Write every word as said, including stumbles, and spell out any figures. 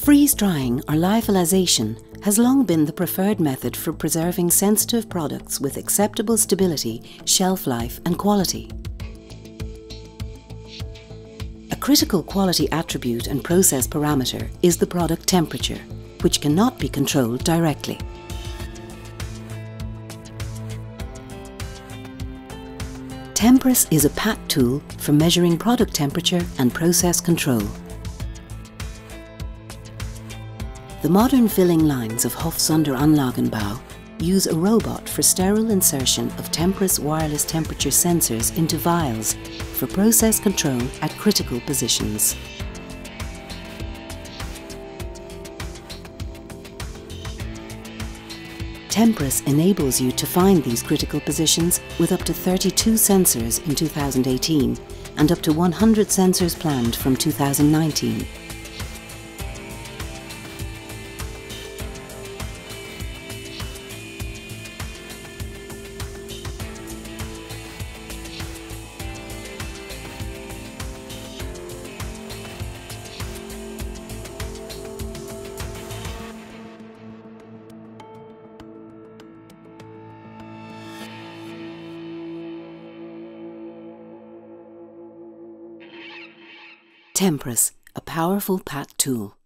Freeze drying or lyophilization has long been the preferred method for preserving sensitive products with acceptable stability, shelf life and quality. A critical quality attribute and process parameter is the product temperature, which cannot be controlled directly. Tempris is a P A T tool for measuring product temperature and process control. The modern filling lines of Hofsonder Anlagenbau use a robot for sterile insertion of Tempris wireless temperature sensors into vials for process control at critical positions. Tempris enables you to find these critical positions with up to thirty-two sensors in two thousand eighteen and up to one hundred sensors planned from two thousand nineteen. Tempris, a powerful P A T tool.